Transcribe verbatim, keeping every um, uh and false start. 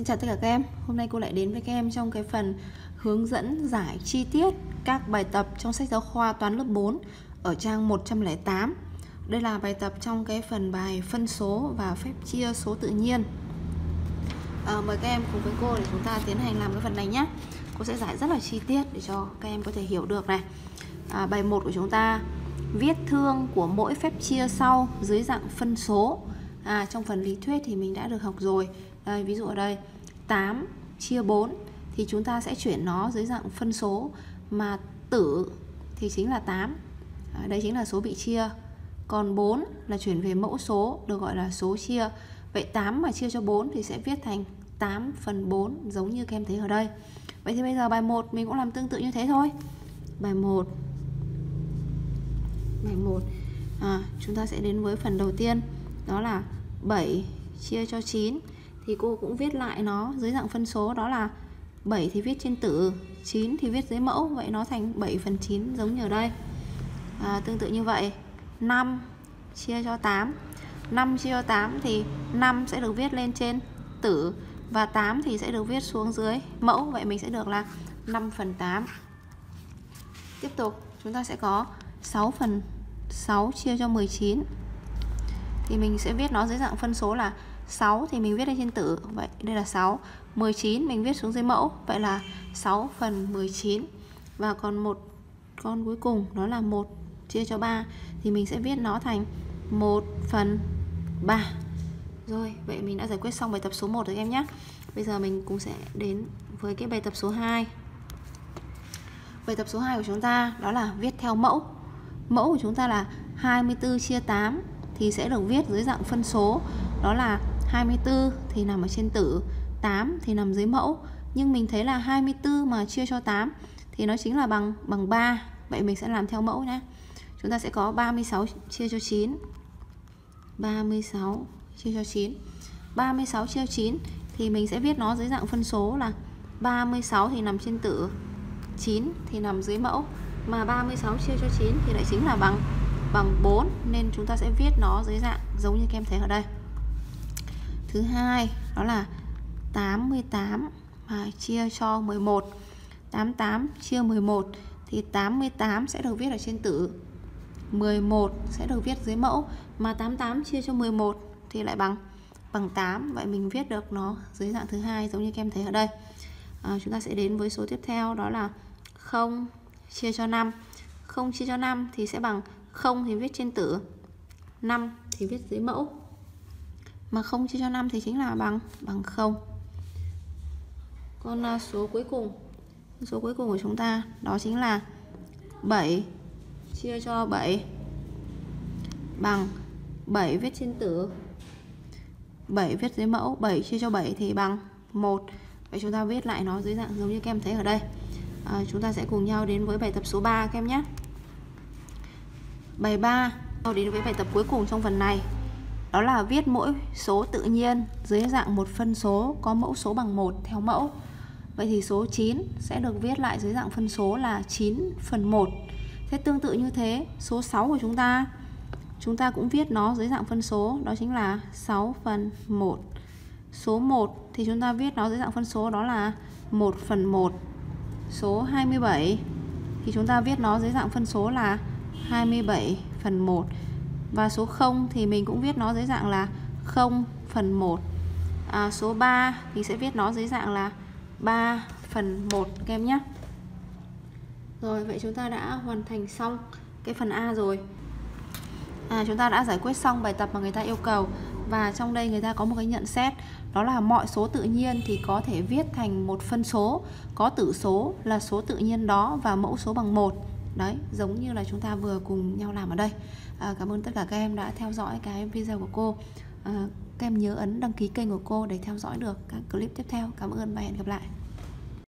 Xin chào tất cả các em. Hôm nay cô lại đến với các em trong cái phần hướng dẫn giải chi tiết các bài tập trong sách giáo khoa toán lớp bốn ở trang một trăm lẻ tám. Đây là bài tập trong cái phần bài phân số và phép chia số tự nhiên. À, mời các em cùng với cô để chúng ta tiến hành làm cái phần này nhé. Cô sẽ giải rất là chi tiết để cho các em có thể hiểu được này. À, bài một của chúng ta: viết thương của mỗi phép chia sau dưới dạng phân số. À, trong phần lý thuyết thì mình đã được học rồi. Đây, ví dụ ở đây tám chia bốn thì chúng ta sẽ chuyển nó dưới dạng phân số, mà tử thì chính là tám. À, đây chính là số bị chia. Còn bốn là chuyển về mẫu số, được gọi là số chia. Vậy tám mà chia cho bốn thì sẽ viết thành tám phần bốn, giống như các em thấy ở đây. Vậy thì bây giờ bài một mình cũng làm tương tự như thế thôi. Bài một. Bài một. À, chúng ta sẽ đến với phần đầu tiên, đó là bảy chia cho chín. Thì cô cũng viết lại nó dưới dạng phân số, đó là bảy thì viết trên tử, chín thì viết dưới mẫu. Vậy nó thành bảy phần chín, giống như ở đây. À, tương tự như vậy, năm chia cho tám. năm chia cho tám thì năm sẽ được viết lên trên tử, và tám thì sẽ được viết xuống dưới mẫu. Vậy mình sẽ được là năm phần tám. Tiếp tục chúng ta sẽ có sáu phần sáu chia cho mười chín. Thì mình sẽ viết nó dưới dạng phân số là sáu thì mình viết lên trên tử, vậy đây là sáu. mười chín mình viết xuống dưới mẫu, vậy là sáu phần mười chín. Và còn một con cuối cùng, đó là một chia cho ba, thì mình sẽ viết nó thành một phần ba. Rồi, vậy mình đã giải quyết xong bài tập số một rồi em nhé. Bây giờ mình cũng sẽ đến với cái bài tập số hai. Bài tập số hai của chúng ta đó là viết theo mẫu. Mẫu của chúng ta là hai mươi tư chia tám thì sẽ được viết dưới dạng phân số, đó là hai mươi tư thì nằm ở trên tử, tám thì nằm dưới mẫu. Nhưng mình thấy là hai mươi tư mà chia cho tám thì nó chính là bằng bằng ba. Vậy mình sẽ làm theo mẫu nhé. Chúng ta sẽ có ba mươi sáu chia cho chín. ba mươi sáu chia cho chín. ba mươi sáu chia cho chín thì mình sẽ viết nó dưới dạng phân số là ba mươi sáu thì nằm trên tử, chín thì nằm dưới mẫu. Mà ba mươi sáu chia cho chín thì lại chính là bằng bằng bốn, nên chúng ta sẽ viết nó dưới dạng giống như các em thấy ở đây. Thứ hai đó là tám mươi tám mà chia cho mười một. tám mươi tám chia mười một thì tám mươi tám sẽ được viết ở trên tử, mười một sẽ được viết dưới mẫu. Mà tám mươi tám chia cho mười một thì lại bằng bằng tám. Vậy mình viết được nó dưới dạng thứ hai, giống như các em thấy ở đây. À, chúng ta sẽ đến với số tiếp theo, đó là không chia cho năm. không chia cho năm thì sẽ bằng không thì viết trên tử, năm thì viết dưới mẫu. Mà không chia cho năm thì chính là bằng bằng không. Còn số cuối cùng, số cuối cùng của chúng ta đó chính là bảy chia cho bảy bằng bảy viết trên tử, bảy viết dưới mẫu. bảy chia cho bảy thì bằng một. Vậy chúng ta viết lại nó dưới dạng giống như các em thấy ở đây. À, chúng ta sẽ cùng nhau đến với bài tập số ba các em nhé. Bài ba, đến với bài tập cuối cùng trong phần này, đó là viết mỗi số tự nhiên dưới dạng một phân số có mẫu số bằng một theo mẫu. Vậy thì số chín sẽ được viết lại dưới dạng phân số là chín phần một. Thế tương tự như thế, số sáu của chúng ta, chúng ta cũng viết nó dưới dạng phân số, đó chính là sáu phần một. Số một thì chúng ta viết nó dưới dạng phân số, đó là một phần một. Số hai mươi bảy thì chúng ta viết nó dưới dạng phân số là hai mươi bảy phần một. Và số không thì mình cũng viết nó dưới dạng là không phần một. À, số ba mình sẽ viết nó dưới dạng là ba phần một các em nhé. Rồi, vậy chúng ta đã hoàn thành xong cái phần A rồi. À, chúng ta đã giải quyết xong bài tập mà người ta yêu cầu. Và trong đây người ta có một cái nhận xét, đó là mọi số tự nhiên thì có thể viết thành một phân số có tử số là số tự nhiên đó và mẫu số bằng một. Đấy, giống như là chúng ta vừa cùng nhau làm ở đây. À, cảm ơn tất cả các em đã theo dõi cái video của cô. À, các em nhớ ấn đăng ký kênh của cô để theo dõi được các clip tiếp theo. Cảm ơn và hẹn gặp lại.